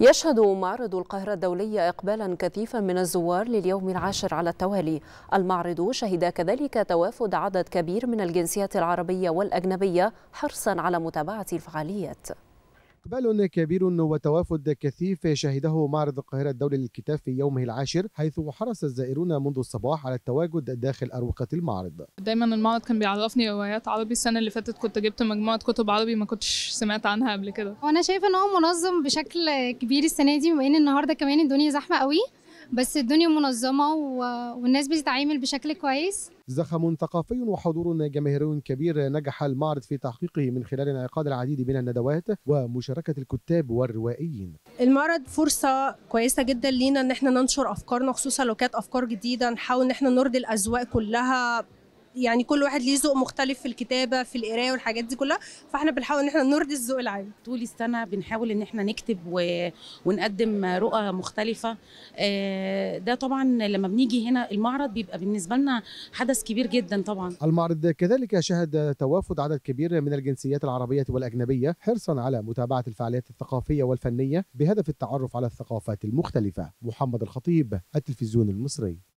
يشهد معرض القاهرة الدولي إقبالا كثيفا من الزوار لليوم العاشر على التوالي. المعرض شهد كذلك توافد عدد كبير من الجنسيات العربية والأجنبية حرصا على متابعة الفعاليات. إقبال كبير وتوافد كثيف شهده معرض القاهرة الدولي للكتاب في يومه العاشر، حيث حرص الزائرون منذ الصباح على التواجد داخل أروقة المعرض. دايما المعرض كان بيعرفني روايات عربي. السنة اللي فاتت كنت جبت مجموعة كتب عربي ما كنتش سمعت عنها قبل كده، وأنا شايفة إن هو منظم بشكل كبير السنة دي، بما إن النهارده كمان الدنيا زحمة قوي، بس الدنيا منظمة والناس بتتعامل بشكل كويس. زخم ثقافي وحضور جماهيري كبير نجح المعرض في تحقيقه من خلال انعقاد العديد من الندوات ومشاركة الكتاب والروائيين. المعرض فرصة كويسة جدا لينا ان احنا ننشر افكارنا، خصوصا لو كانت افكار جديدة، نحاول ان احنا نرضي الاذواق كلها، يعني كل واحد ليه ذوق مختلف في الكتابة، في القراءة والحاجات دي كلها، فاحنا بنحاول ان احنا نرضي الذوق العام. طول السنة بنحاول ان احنا نكتب ونقدم رؤى مختلفة. ده طبعا لما بنيجي هنا المعرض بيبقى بالنسبة لنا حدث كبير جدا. طبعا المعرض كذلك شهد توافد عدد كبير من الجنسيات العربية والأجنبية حرصا على متابعة الفعاليات الثقافية والفنية بهدف التعرف على الثقافات المختلفة. محمد الخطيب، التلفزيون المصري.